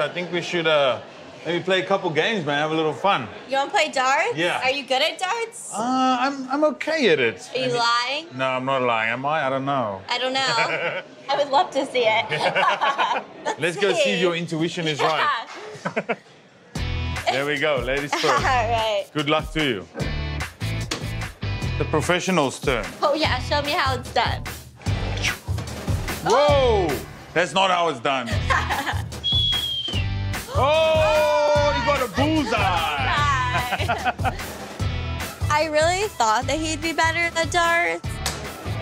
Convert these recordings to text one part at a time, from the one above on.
I think we should maybe play a couple games, man. Have a little fun. You want to play darts? Yeah. Are you good at darts? I'm okay at it. Are you lying? No, I'm not lying. Am I? I don't know. I don't know. I would love to see it. Let's go see if your intuition is right. There we go, ladies first. All right. Good luck to you. The professional's turn. Oh, yeah. Show me how it's done. Whoa! Oh. That's not how it's done. Oh, you got a bullseye. I really thought that he'd be better at darts.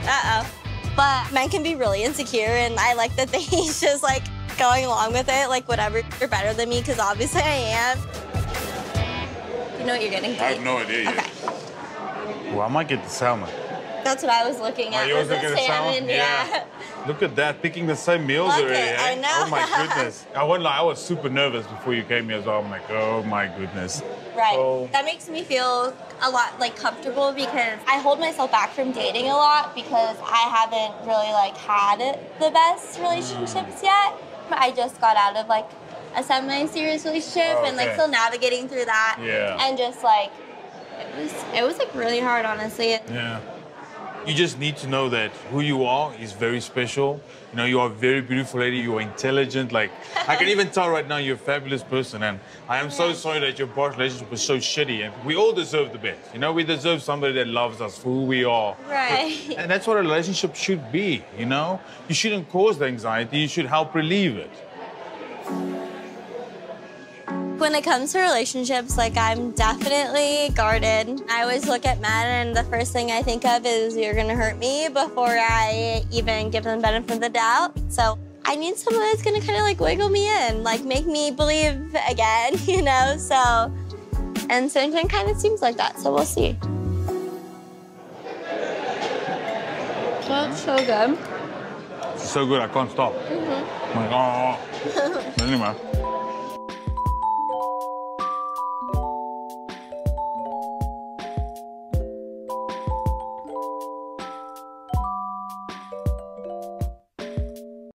Uh-oh. But men can be really insecure, and I like that he's just, like, going along with it. Like, whatever, you're better than me, because obviously I am. You know what you're getting, right? I have no idea yet. Okay. Well, I might get the salmon. That's what I was looking at. Oh, you was looking at the salmon? Yeah. Look at that, picking the same meals already. I know. Oh, my goodness. I won't lie, I was super nervous before you came here as well. I'm like, oh, my goodness. Right. Oh. That makes me feel a lot, like, comfortable, because I hold myself back from dating a lot because I haven't really, like, had the best relationships yet. I just got out of, like, a semi-serious relationship and, like, still navigating through that. Yeah. And just, like, it was like, really hard, honestly. Yeah. You just need to know that who you are is very special. You know, you are a very beautiful lady. You are intelligent. Like, I can even tell right now you're a fabulous person. And I am so sorry that your past relationship was so shitty. And we all deserve the best. You know, we deserve somebody that loves us for who we are. Right. But, and that's what a relationship should be, you know? You shouldn't cause the anxiety. You should help relieve it. When it comes to relationships, like, I'm definitely guarded. I always look at men, and the first thing I think of is, you're gonna hurt me, before I even give them benefit of the doubt. So I need someone that's gonna kind of, like, wiggle me in, like, make me believe again, you know? So, and Syngin kind of seems like that, so we'll see. That's so good. So good, I can't stop. Mm-hmm. I'm like, oh. Anyway.